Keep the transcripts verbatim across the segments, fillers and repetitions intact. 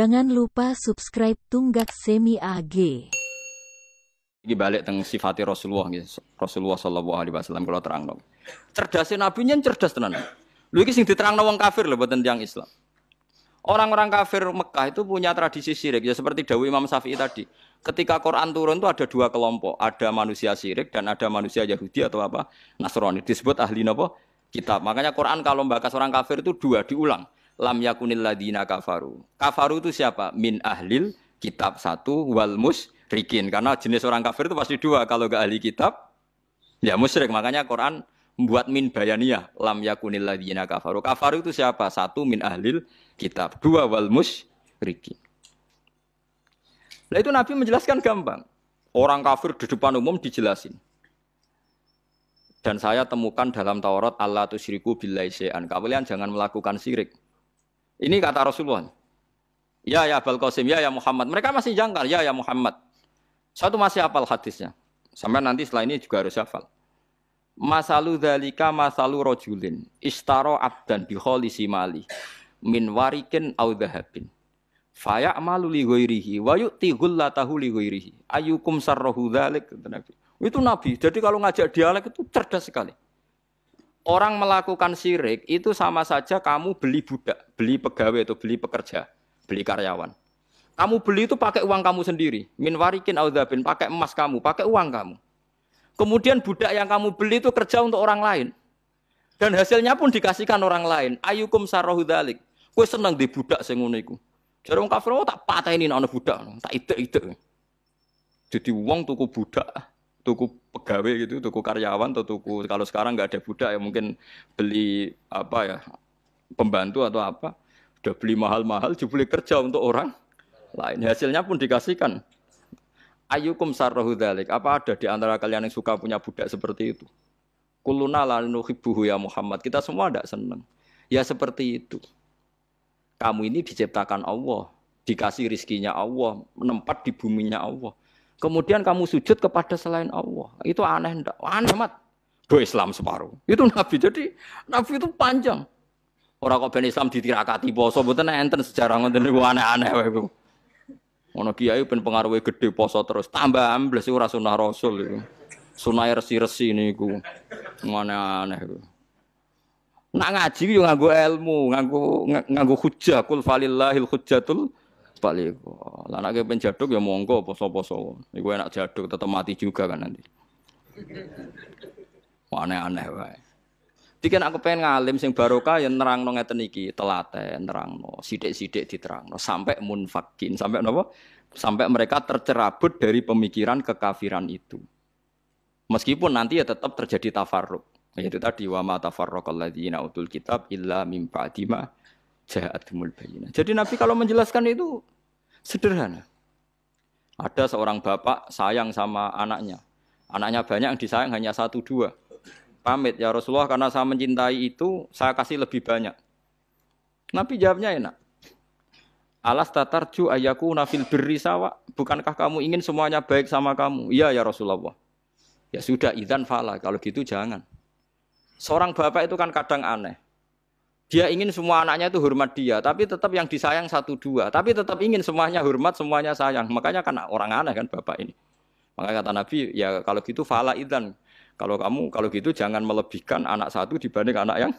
Jangan lupa subscribe Tunggak Semi A G. Ini balik tentang sifatnya Rasulullah, Rasulullah Shallallahu Alaihi Wasallam kalau terang dong. Cerdasnya Nabi nyen cerdas tenan. Lu iki sing diterangno wong kafir lho mboten tiyang Islam. Orang-orang kafir Mekah itu punya tradisi syirik ya seperti Dawi Imam Syafi'i tadi. Ketika Quran turun itu ada dua kelompok, ada manusia syirik dan ada manusia Yahudi atau apa Nasrani. Disebut ahli napa? Kitab. Makanya Quran kalau membahas orang kafir itu dua diulang. Lam yakunil ladina kafaru. Kafaru itu siapa? Min ahlil kitab satu wal musyrikin. Karena jenis orang kafir itu pasti dua, kalau enggak ahli kitab ya musyrik. Makanya Quran buat min bayaniyah lam yakunil ladina kafaru. Kafaru itu siapa? Satu min ahlil kitab, dua wal musyrikin. Lah itu Nabi menjelaskan gampang. Orang kafir di depan umum dijelasin. Dan saya temukan dalam Taurat Allah tusyriku billahi syai'an. Kalian jangan melakukan syirik. Ini kata Rasulullah. Ya ya Balqasim, ya ya Muhammad. Mereka masih jangkar, ya ya Muhammad. Saya tuh masih hafal hadisnya. Sampai nanti setelah ini juga harus hafal. Masalu dzalika masalu rajulin istara abdan bi kholisi mali min warikin au dhahabin faya amalu li ghairihi wa yu'ti ghullatahu li ghairihi ayyukum sarrahu dzalik. Itu Nabi. Jadi kalau ngajak dialek itu cerdas sekali. Orang melakukan syirik itu sama saja kamu beli budak, beli pegawai atau beli pekerja, beli karyawan. Kamu beli itu pakai uang kamu sendiri, min warikin au dzabin, pakai emas kamu, pakai uang kamu. Kemudian budak yang kamu beli itu kerja untuk orang lain. Dan hasilnya pun dikasihkan orang lain. Ayyukum sarrahu dzalik. Kowe seneng di budak sing ngono iku. Jare wong kafir tak pateni ana budak, tak idek-idek. Jadi wong tuku budak, tuku pegawai gitu, tuku karyawan atau tuku, kalau sekarang nggak ada budak ya mungkin beli apa ya, pembantu atau apa. Udah beli mahal-mahal, jebule kerja untuk orang lain. Hasilnya pun dikasihkan. Ayyukum sarrahu dzalik. Apa ada di antara kalian yang suka punya budak seperti itu? Kulluna la nuhibbuhu ya Muhammad. Kita semua tidak senang. Ya seperti itu. Kamu ini diciptakan Allah, dikasih rizkinya Allah, menempat di buminya Allah. Kemudian kamu sujud kepada selain Allah. Itu aneh enggak? Aneh amat. Do Islam separuh. Itu Nabi. Jadi Nabi itu panjang. Orang kok ben Islam ditirakati poso mboten enten sejarah ngoten niku aneh-aneh wae. Ono kiai ben pengaruhe gede poso terus tambah ambles ora sunah rasul itu. Sunah resi-resi niku. Aneh-aneh iku. Nak ngaji yo nganggo ilmu, nganggo nganggo hujjah kul falillahil hujjatul baligh. Lah nek ben jaduk ya monggo poso-poso. Iku enak jaduk tetep mati juga kan nanti. Aneh-aneh wae. Iki nek aku pengen ngalim sing barokah ya nerangno ngeten iki, telaten nerangno, sithik-sithik diterangno sampai munfakin, sampai napa? Sampai mereka tercerabut dari pemikiran kekafiran itu. Meskipun nanti ya tetap terjadi tafarruq. Itu tadi wa ma tafarraqal ladzina utul kitab illa mim ba'di ma ja'atumul bayyinah. Jadi Nabi kalau menjelaskan itu sederhana. Ada seorang bapak sayang sama anaknya. Anaknya banyak, yang disayang hanya satu dua. Pamit, ya Rasulullah, karena saya mencintai itu, saya kasih lebih banyak. Nabi jawabnya enak. Alas tatarju ayyaku nafil birri sawa. Bukankah kamu ingin semuanya baik sama kamu? Iya, ya Rasulullah. Ya sudah, idzan fala. Kalau gitu jangan. Seorang bapak itu kan kadang aneh. Dia ingin semua anaknya itu hormat dia, tapi tetap yang disayang satu dua. Tapi tetap ingin semuanya hormat, semuanya sayang. Makanya kan orang aneh kan bapak ini. Makanya kata Nabi, ya kalau gitu fala idzan. Kalau kamu, kalau gitu jangan melebihkan anak satu dibanding anak yang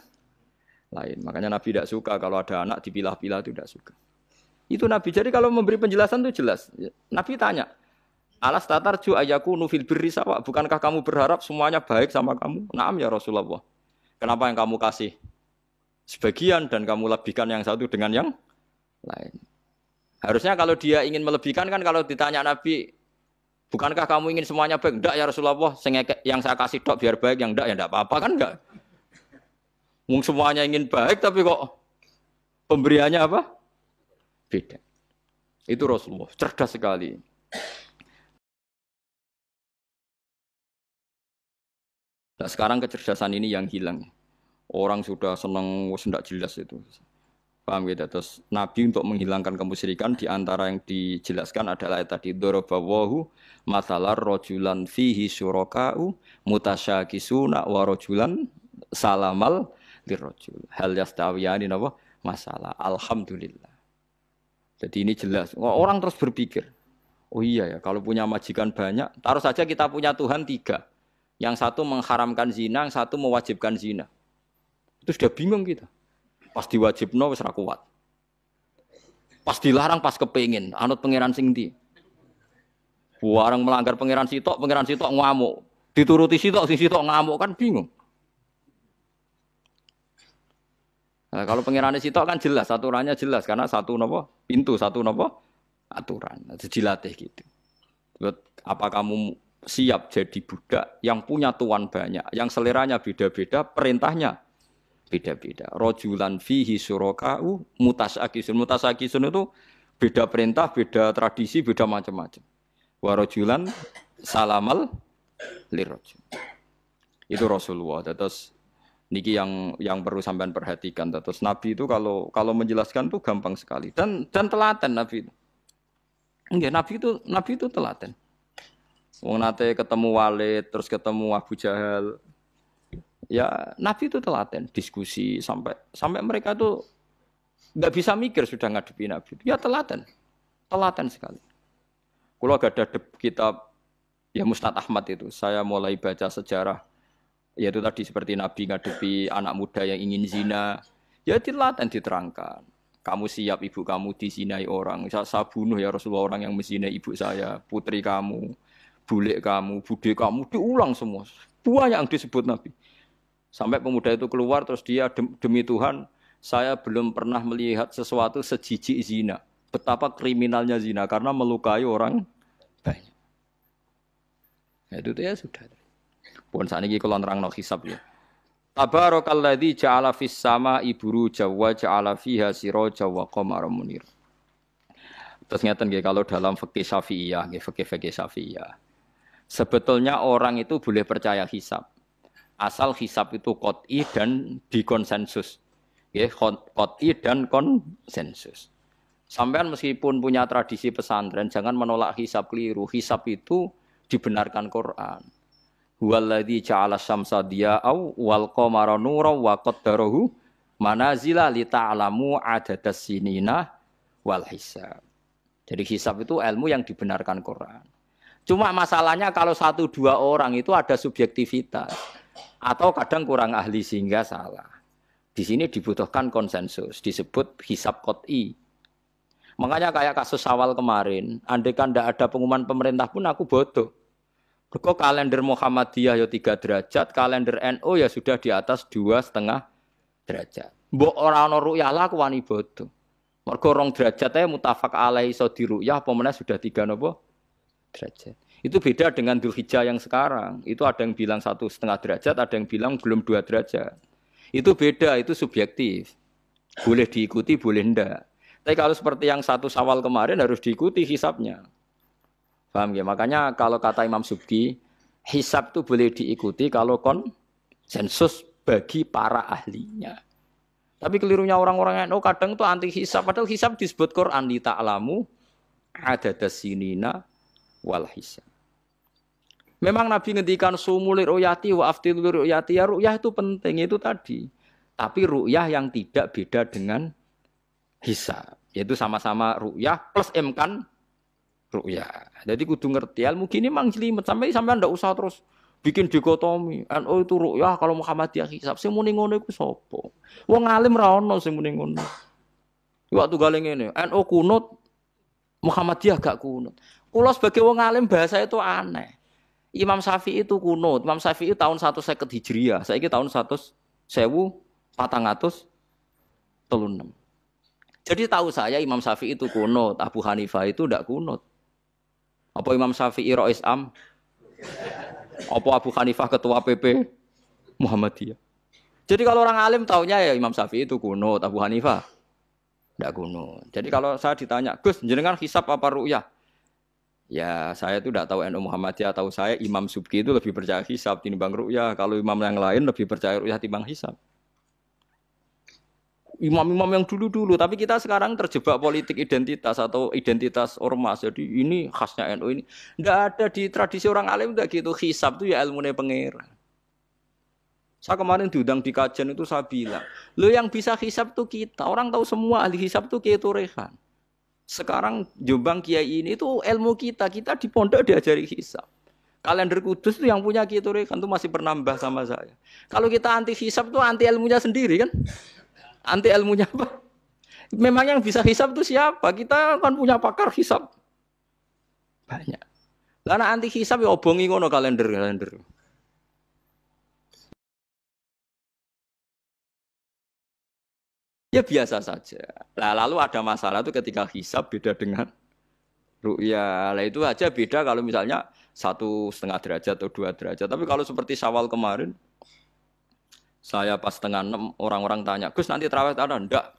lain. Makanya Nabi tidak suka kalau ada anak dipilah-pilah, itu tidak suka. Itu Nabi. Jadi kalau memberi penjelasan itu jelas. Nabi tanya, alas tatarju ayyaku nufil birri sawa. Bukankah kamu berharap semuanya baik sama kamu? Naam ya Rasulullah. Kenapa yang kamu kasih sebagian dan kamu lebihkan yang satu dengan yang lain? Harusnya kalau dia ingin melebihkan kan kalau ditanya Nabi, bukankah kamu ingin semuanya baik? Enggak ya Rasulullah, yang saya kasih dok biar baik, yang enggak ya enggak apa-apa kan enggak. Mung semuanya ingin baik tapi kok pemberiannya apa? Beda. Itu Rasulullah, cerdas sekali. Nah, sekarang kecerdasan ini yang hilang. Orang sudah senang, enggak jelas itu. Paham gitu? Terus Nabi untuk menghilangkan kemusyrikan diantara yang dijelaskan adalah tadi dorobawahu masalah rojulan fihi syuroka'u mutasyakisuna wa rojulan salamal lirrojul hal yastawiyani nawa masalah. Alhamdulillah. Jadi ini jelas. Orang terus berpikir, oh iya ya, kalau punya majikan banyak, taruh saja kita punya Tuhan tiga. Yang satu mengharamkan zina, yang satu mewajibkan zina. Itu sudah bingung kita. Pas diwajibno wis ra kuat. Pas dilarang pas kepengin, anut pangeran sing ndi. Bareng melanggar pangeran sitok, pangeran sitok ngamuk. Dituruti sitok, sing sitok ngamuk, kan bingung. Nah, kalau pangeran sitok kan jelas, aturannya jelas karena satu napa? Pintu, satu napa? Aturan. Dilatih gitu. Apa kamu siap jadi budak yang punya tuan banyak, yang seleranya beda-beda, perintahnya beda-beda. Rojulan fihi suraka'u mutasakisun. Mutasakisun itu beda perintah, beda tradisi, beda macam-macam. Wa rojulan salamal lirrojul. Itu Rasulullah. Terus niki yang yang perlu sampean perhatikan. Terus Nabi itu kalau kalau menjelaskan tuh gampang sekali dan dan telaten Nabi itu. Enggak, Nabi itu Nabi itu telaten. Wong nate ketemu Walid, terus ketemu Abu Jahal. Ya, Nabi itu telaten, diskusi sampai sampai mereka tuh nggak bisa mikir sudah ngadepi Nabi. Ya telaten, telaten sekali. Kalau gak ada kitab ya Mustad Ahmad itu, saya mulai baca sejarah. Ya itu tadi seperti Nabi ngadepi anak muda yang ingin zina. Ya telaten diterangkan. Kamu siap ibu kamu dizinai orang. Saya, saya bunuh ya Rasulullah orang yang menzinai ibu saya, putri kamu, bulik kamu, bude kamu, diulang semua. Banyak yang disebut Nabi. Sampai pemuda itu keluar, terus dia, demi Tuhan, saya belum pernah melihat sesuatu sejijik zina. Betapa kriminalnya zina, karena melukai orang banyak. Ya, itu ya sudah. Bukan saat ini kalau nerang no hisab ya. Tabarakalladzi ja'ala fis sama'i buruja wa ja'ala fiha siraja wa qamaran munira. Terus ngeten nggih kalau dalam fikih Syafi'iyah, nggih fikih-fikih Syafi'iyah. Sebetulnya orang itu boleh percaya hisab. Asal hisab itu qot'i dan dikonsensus. Ya, qot'i dan konsensus. Sampean meskipun punya tradisi pesantren, jangan menolak hisab keliru. Hisab itu dibenarkan Quran. Huwallazi ja'ala syamsa diya'aw wal qamara nuran wa qaddarahu manazila lita'lamu 'adadas sinina wal hisab. Jadi hisab itu ilmu yang dibenarkan Quran. Cuma masalahnya kalau satu dua orang itu ada subjektivitas. Atau kadang kurang ahli sehingga salah. Di sini dibutuhkan konsensus, disebut hisab qot'i. Makanya kayak kasus Syawal kemarin, andaikan tidak ada pengumuman pemerintah pun aku bodoh. Kok kalender Muhammadiyah ya tiga derajat, kalender N U ya sudah di atas dua koma lima derajat. Mbok ora ana ruqyah lah aku wani bodoh. Mergo rong derajat ae mutafaq alaihi di ruqyah apa meneh sudah tiga derajat. Itu beda dengan Dzulhijjah yang sekarang. Itu ada yang bilang satu setengah derajat, ada yang bilang belum dua derajat. Itu beda, itu subjektif. Boleh diikuti, boleh enggak. Tapi kalau seperti yang satu Syawal kemarin harus diikuti hisabnya. Paham ya? Makanya kalau kata Imam Subki, hisab itu boleh diikuti kalau konsensus bagi para ahlinya. Tapi kelirunya orang-orang N U kadang itu anti hisab. Padahal hisab disebut Quran li ta'lamu adadas sinina wal hisab. Memang Nabi ngendikan sumulir uyati wa aftilulir uyati, ya ru'yah itu penting, itu tadi. Tapi ru'yah yang tidak beda dengan hisab. Yaitu sama-sama ru'yah plus imkan ru'yah. Jadi kudu ngerti ilmu gini memang jelimet. Sampai sampai ndak usah terus bikin dikotomi. N U itu ru'yah kalau Muhammadiyah hisab. Sing muni ngono iku sapa? Wong alim ra ono sing muni ngono. Waktu gale ngene, N U kunut, Muhammadiyah gak kunut. Kula sebagai wong alim bahasa itu aneh. Imam Syafi'i itu kunut. Imam Syafi'i tahun seratus seket Hijriah. Saiki tahun seribu empat ratus telunem. Jadi tahu saya Imam Syafi'i itu kunut. Abu Hanifah itu tidak kunut. Apa Imam Syafi'i Rois Am? Apa Abu Hanifah ketua P P Muhammadiyah? Jadi kalau orang alim taunya ya Imam Syafi'i itu kunut. Abu Hanifah tidak kunut. Jadi kalau saya ditanya, Gus, jenengan hisab apa ru'yah? Ya saya itu tidak tahu N U Muhammadiyah, tahu saya Imam Subki itu lebih percaya hisab timbang ru'yah. Kalau imam yang lain lebih percaya ru'yah timbang hisab. Imam-imam yang dulu-dulu, tapi kita sekarang terjebak politik identitas atau identitas ormas. Jadi ini khasnya N U ini. Tidak ada di tradisi orang alim tidak gitu. Hisab itu ya ilmunya pangeran. Saya kemarin diundang di kajian itu saya bilang, lo yang bisa hisab itu kita. Orang tahu semua ahli hisab itu kita Rehan. Sekarang Jombang kiai ini itu ilmu kita, kita di pondok diajari hisab. Kalender Kudus itu yang punya Kiai Rehan itu masih bernambah sama saya. Kalau kita anti hisab itu anti ilmunya sendiri kan? Anti ilmunya apa? Memang yang bisa hisab itu siapa? Kita kan punya pakar hisab banyak. Karena anti hisab ya obongi ngono kalender kalender. Ya biasa saja. Nah, lalu ada masalah itu ketika hisab beda dengan ru'ya. Nah, itu aja beda kalau misalnya satu setengah derajat atau dua derajat. Tapi kalau seperti Syawal kemarin, saya pas setengah enam orang-orang tanya, Gus nanti terawih ada ndak?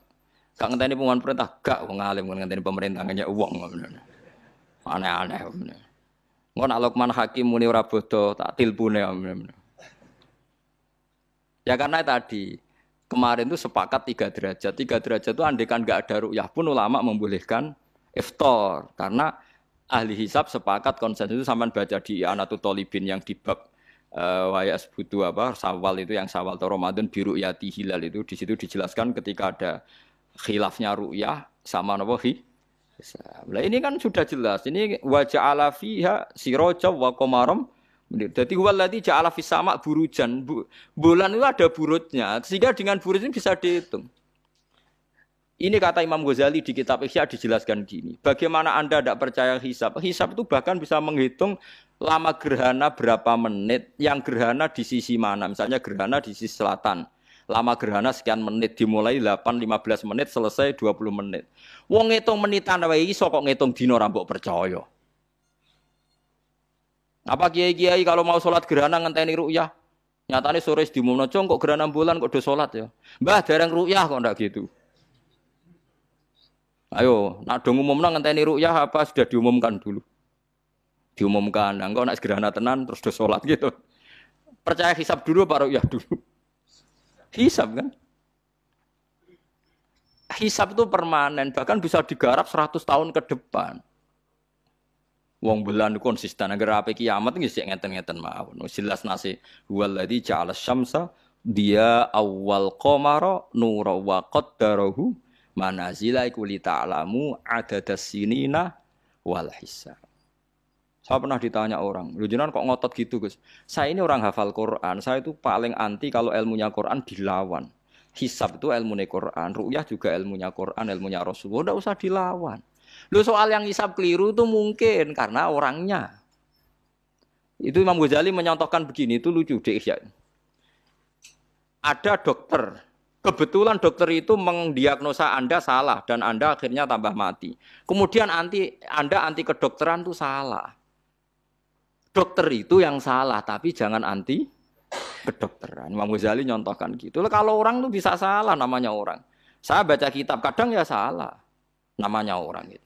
Gak ngenteni pengumuman perintah, gak wong alim ngenteni pemerintah hanya uang. Aneh-aneh. Ngono nak Lukman Hakim muni ora bodho tak tilpune. Ya karena tadi kemarin itu sepakat tiga derajat. Tiga derajat itu andekan nggak ada ru'yah pun ulama membolehkan iftar. Karena ahli hisab sepakat konsensus itu sampai baca di I'anatut Thalibin yang di bab uh, wayas butuh apa Syawal itu yang Syawal atau Ramadan di ru'yati hilal itu di situ dijelaskan ketika ada khilafnya ru'yah sama nawahi. Nah ini kan sudah jelas. Ini waja'ala fiha sirajan wa qamaram. Jadi waladi ja'ala fis sama' burujan. Bulan itu ada burutnya, sehingga dengan burut ini bisa dihitung. Ini kata Imam Ghazali di kitab Ihya dijelaskan gini. Bagaimana Anda tidak percaya hisab? Hisab itu bahkan bisa menghitung lama gerhana berapa menit, yang gerhana di sisi mana. Misalnya gerhana di sisi selatan. Lama gerhana sekian menit, dimulai delapan lima belas menit, selesai dua puluh menit. Wong ngitung menitan wae iso kok ngitung dina ora mbok percaya. Apa kiai-kiai kalau mau sholat gerhana ngenteni ru'yah? Nyatane sore diumumno cung kok gerhana bulan kok do sholat ya. Mbah dereng ru'yah kok ndak gitu. Ayo, nak do ngumumno ngenteni ru'yah apa sudah diumumkan dulu? Diumumkan, nah, engko nak gerhana tenan terus do sholat gitu. Percaya hisab dulu apa ru'yah dulu? Hisab kan? Hisab itu permanen, bahkan bisa digarap seratus tahun ke depan. Wong bulan konsisten agar apa kiamat nggih sik ngeten-ngeten mawon. Jelas nase waladhi ja'ala syamsa dia awal qamara nura wa qaddarahu manazila ikuli ta'lamu adadas sinina wal hisab. Saya pernah ditanya orang, "Lho jenengan kok ngotot gitu, Gus?" Saya ini orang hafal Quran, saya itu paling anti kalau ilmunya Quran dilawan. Hisab itu ilmunya Quran, ru'yah juga ilmunya Quran, ilmunya Rasulullah, enggak usah dilawan. Loh soal yang hisab keliru itu mungkin karena orangnya. Itu Imam Ghazali menyontohkan begini, itu lucu di Ihya. Ada dokter, kebetulan dokter itu mendiagnosa Anda salah dan Anda akhirnya tambah mati. Kemudian anti Anda anti kedokteran itu salah. Dokter itu yang salah, tapi jangan anti kedokteran. Imam Ghazali nyontohkan gitu. Loh, kalau orang itu bisa salah namanya orang. Saya baca kitab kadang ya salah namanya orang itu.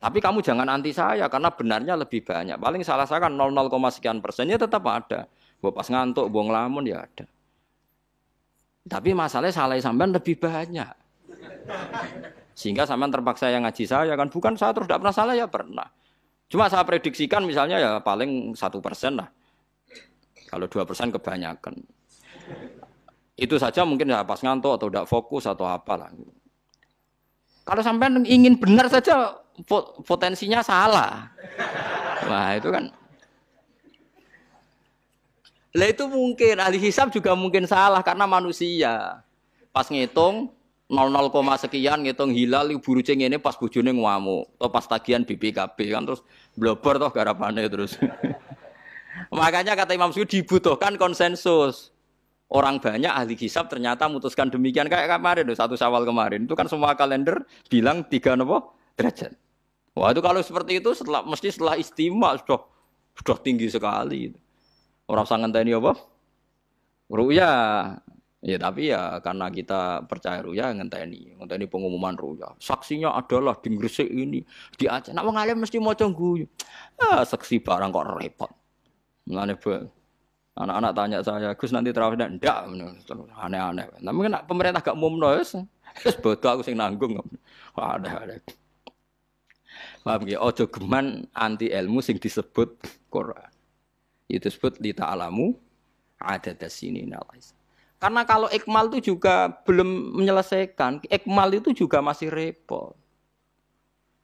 Tapi kamu jangan anti saya karena benarnya lebih banyak. Paling salah saya kan nol nol, sekian persennya tetap ada. Buat pas ngantuk, buang lamun ya ada. Tapi masalahnya salah sampean lebih banyak. Sehingga sampean terpaksa yang ngaji saya kan bukan saya terus tidak pernah salah ya pernah. Cuma saya prediksikan misalnya ya paling satu persen lah. Kalau dua persen kebanyakan. Itu saja mungkin ya pas ngantuk atau tidak fokus atau apalah. Kalau sampean ingin benar saja potensinya salah. Wah itu kan. Lah itu mungkin ahli hisab juga mungkin salah karena manusia. Pas ngitung nol nol, sekian ngitung hilal burucing ini pas bojone ngamuk atau pas tagihan B P K B kan terus blobor toh garapane terus. Makanya kata Imam Subki dibutuhkan konsensus. Orang banyak ahli hisab ternyata memutuskan demikian kayak kemarin loh, satu Syawal kemarin itu kan semua kalender bilang tiga nopo derajat. Wah itu kalau seperti itu setelah mesti setelah istima sudah sudah tinggi sekali. Orang sangat tanya apa? Ru'ya. Ya tapi ya karena kita percaya ru'ya ngenteni, ngenteni pengumuman ru'ya. Saksinya adalah di Gresik ini, di Aceh. Nak wong alim mesti maca guyu. Ah saksi barang kok repot. Mulane anak-anak tanya saya, Gus nanti terawih ndak? Ndak, aneh-aneh. Tapi kan pemerintah gak umumno wis. Wis bodoh aku sing nanggung. Aneh-aneh. Paham nggih, aja geman anti ilmu sing disebut Quran. Itu disebut li ta'lamu adadas sinina. Karena kalau ikmal itu juga belum menyelesaikan, ikmal itu juga masih repot.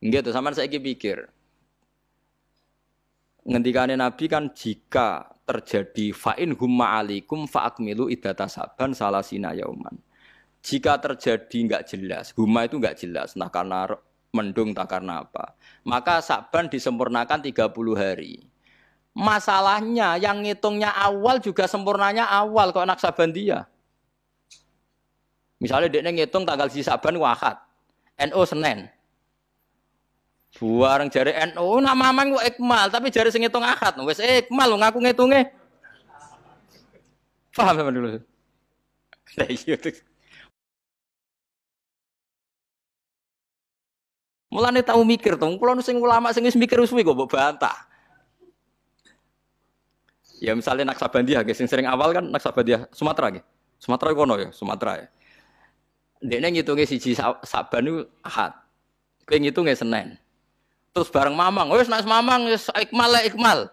Nggih to sampean saiki pikir. Ngendikane Nabi kan jika terjadi fa'in humma alaikum fa'akmilu iddata saban salasina yauman. Jika terjadi enggak jelas, humma itu enggak jelas, nah karena mendung tak karena apa. Maka saban disempurnakan tiga puluh hari. Masalahnya yang ngitungnya awal juga sempurnanya awal kok anak Sabandiyah. Misalnya dia ngitung tanggal si Saban Wahad, N U Senin. Buareng jari N U nama mang Iqmal, tapi jari sing ngitung Ahad, wes Iqmal lu ngaku ngitunge. Paham sama dulu. Lah iya. Mulane tau mikir to, kula sing ulama sing wis mikir suwi kok mbok bantah. Ya misalnya Naksabandiyah, guys, yang sering awal kan Naksabandiyah Sumatera, guys. Sumatera kono ya, Sumatera ya. Dene ngitunge siji Saban niku Ahad. Kowe ngitunge Senin. Terus bareng Mamang, wis nek Mamang wis Iqmal lek Iqmal.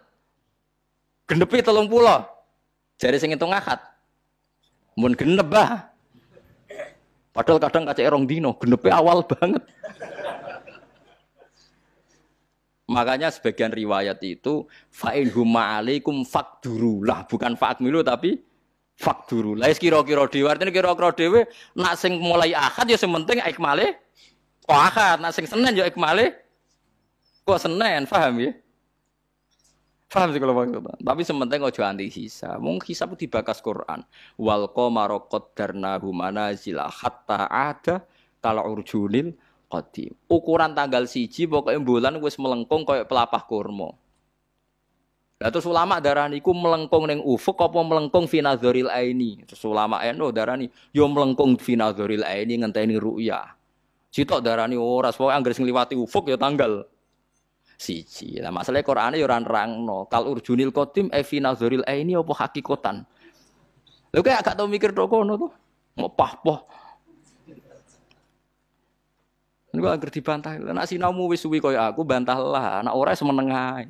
Genepi telung puluh. Jare sing ngitung Ahad. Mun genep bah. Padahal kadang kaceke rong dino, genepe awal banget. Makanya sebagian riwayat itu fa'in huma alaikum fakdurulah, bukan fakmilu tapi fakdurulah. Wis kira-kira dhewe, artine kira-kira dhewe nak sing mulai Ahad ya sing penting ikmale kok Ahad, nak sing Senin ya ikmale kok Senin, paham ya? Paham sih kalau waktu. Tapi sing penting aja anti hisab. Mung hisab dibakas Quran. Wal qamara qaddarnahu manazila hatta ada kal urjunil qadim. Ukuran tanggal siji pokoknya bulan wis melengkung kayak pelapah kurma. Lah terus ulama darani iku melengkung ning ufuk apa melengkung fi nadzuril aini. Terus ulama N U darani yo melengkung fi nadzuril aini ngenteni ru'yah. Sitok darani ora pokoke anggere sing liwati ufuk ya tanggal siji. Lah masalahe Qur'ane yo ora nerangno. Kal urjunil qadim e fi nadzuril aini apa hakikatan. Lha kok gak tau mikir tok kono to. Ngopah-poh. Niku anggere dibantah. Nek sinaumu wis suwi kaya aku bantahlah, nek ora semenengae.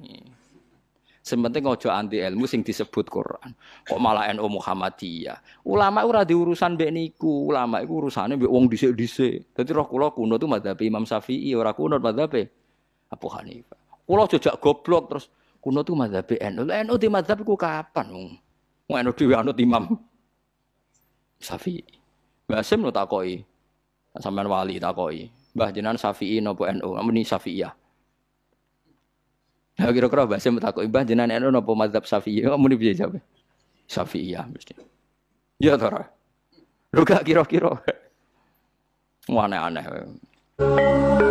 Sing penting aja anti ilmu sing disebut Quran. Kok malah N U Muhammadiyah. Ulama ora di urusan mbek niku, ulama iku urusane mbek wong dhisik-dhisik. Dadi roh kula kuno tu mazhab Imam Syafi'i, ora kuno mazhab Abu Hanifah. Kula jejak goblok terus kuno tu mazhab N U. N U di mazhab iku kapan wong? Wong N U dhewe anut Imam Syafi'i. Basim lu takoki. Sampeyan wali takoki. Mbah jenengan Syafi'i napa N U? Muni Syafi'iyah. Ya kira-kira Mbah Sim takoki, Mbah jenengan N U napa mazhab Syafi'i? Muni piye jawab? Syafi'iyah mesti. Ya to ora. Lho gak kira-kira. Aneh-aneh.